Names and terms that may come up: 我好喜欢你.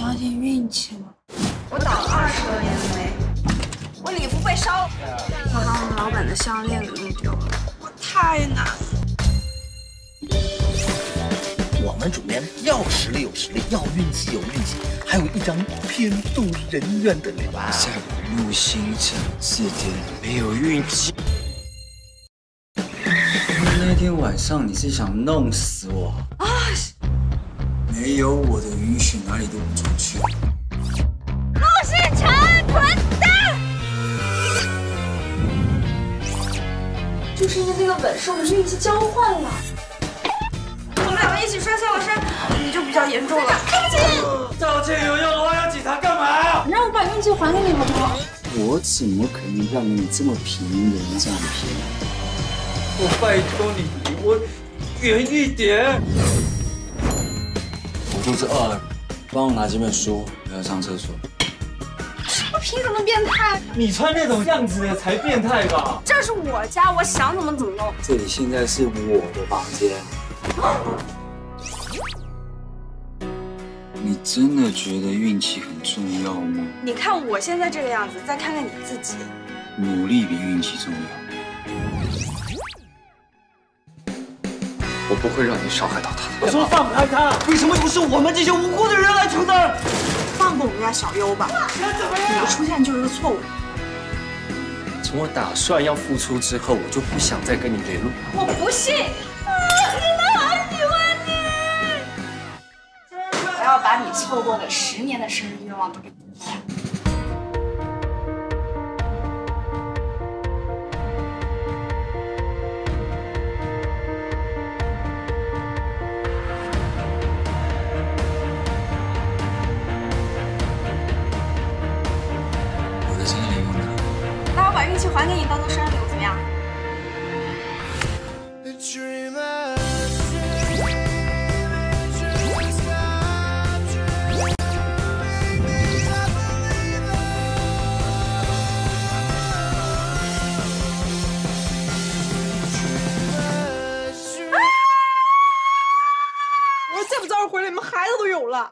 加点运气吧。我倒了20多年的霉，我礼服被烧了，我把我们老板的项链给弄丢了，我太难了。我们主编要实力有实力，要运气有运气，还有一张天妒人怨的脸吧。下午路行者字典没有运气。 那天晚上你是想弄死我啊？没有我的允许，哪里都不准去。陆世成，滚蛋！就是因为这个吻是我们运气交换了。我们两个一起摔下了山，你就比较严重了。开心。赵倩有要罗洋警察干嘛？你让我把运气还给你好不好？我怎么可能让你这么平庸的人占便宜？ 我拜托你离我远一点。我肚子饿了，帮我拿几本书，我要上厕所。我凭什么变态？你穿那种样子才变态吧？这是我家，我想怎么怎么弄。这里现在是我的房间。你真的觉得运气很重要吗？你看我现在这个样子，再看看你自己。努力比运气重要。 我不会让你伤害到他的。我说放开他，为什么不是我们这些无辜的人来承担？放过我们家小优吧，你的出现就是个错误。从我打算要复出之后，我就不想再跟你联络。我不信，我真的好喜欢你。我要把你错过的10年的生日愿望都给你实现。 去还给你当做生日礼物怎么样？我再不早点回来，你们孩子都有了。